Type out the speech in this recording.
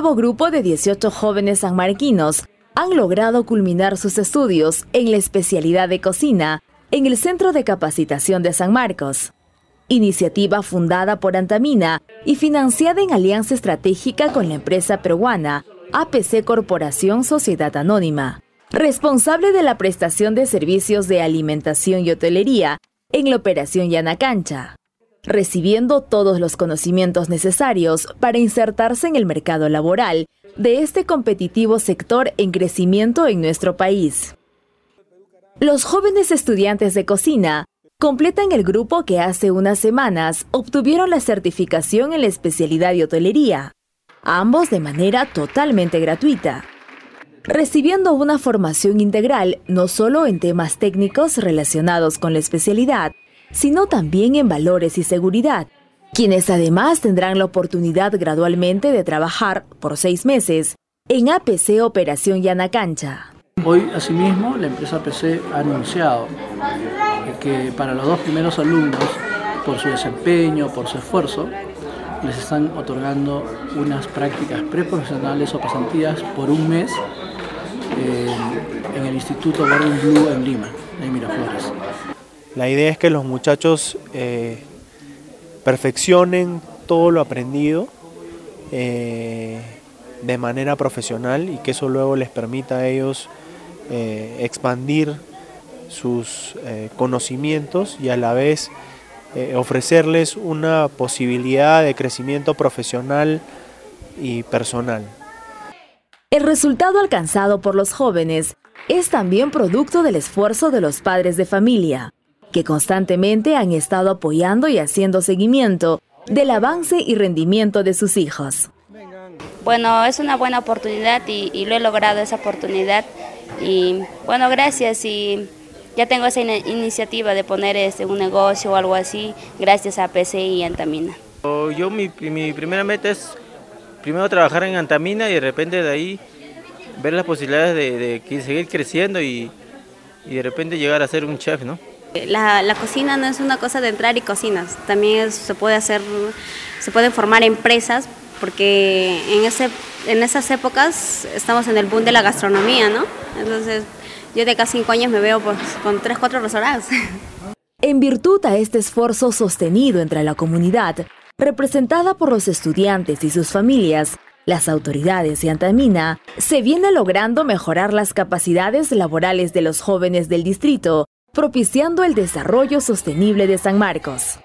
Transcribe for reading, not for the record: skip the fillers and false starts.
nuevo grupo de 18 jóvenes sanmarquinos han logrado culminar sus estudios en la especialidad de cocina en el Centro de Capacitación de San Marcos. Iniciativa fundada por Antamina y financiada en alianza estratégica con la empresa peruana APC Corporación Sociedad Anónima, responsable de la prestación de servicios de alimentación y hotelería en la Operación Yanacancha, recibiendo todos los conocimientos necesarios para insertarse en el mercado laboral de este competitivo sector en crecimiento en nuestro país. Los jóvenes estudiantes de cocina completan el grupo que hace unas semanas obtuvieron la certificación en la especialidad de hotelería, ambos de manera totalmente gratuita, recibiendo una formación integral no solo en temas técnicos relacionados con la especialidad, sino también en valores y seguridad, quienes además tendrán la oportunidad gradualmente de trabajar por 6 meses en APC Operación Yanacancha. Hoy, asimismo, la empresa APC ha anunciado que para los 2 primeros alumnos, por su desempeño, por su esfuerzo, les están otorgando unas prácticas preprofesionales o pasantías por 1 mes en el Instituto Garden Blue en Lima, en Miraflores. La idea es que los muchachos perfeccionen todo lo aprendido de manera profesional y que eso luego les permita a ellos expandir sus conocimientos y a la vez ofrecerles una posibilidad de crecimiento profesional y personal. El resultado alcanzado por los jóvenes es también producto del esfuerzo de los padres de familia, que constantemente han estado apoyando y haciendo seguimiento del avance y rendimiento de sus hijos. Bueno, es una buena oportunidad y lo he logrado esa oportunidad y bueno, gracias y ya tengo esa iniciativa de poner un negocio o algo así gracias a APC y Antamina. Yo mi primera meta es primero trabajar en Antamina y de repente de ahí ver las posibilidades de seguir creciendo y de repente llegar a ser un chef, ¿no? La cocina no es una cosa de entrar y cocinas, también se pueden formar empresas porque en esas épocas estamos en el boom de la gastronomía, ¿no? Entonces yo de acá 5 años me veo pues, con 3, 4 restaurantes. En virtud a este esfuerzo sostenido entre la comunidad, representada por los estudiantes y sus familias, las autoridades y Antamina, se viene logrando mejorar las capacidades laborales de los jóvenes del distrito, propiciando el desarrollo sostenible de San Marcos.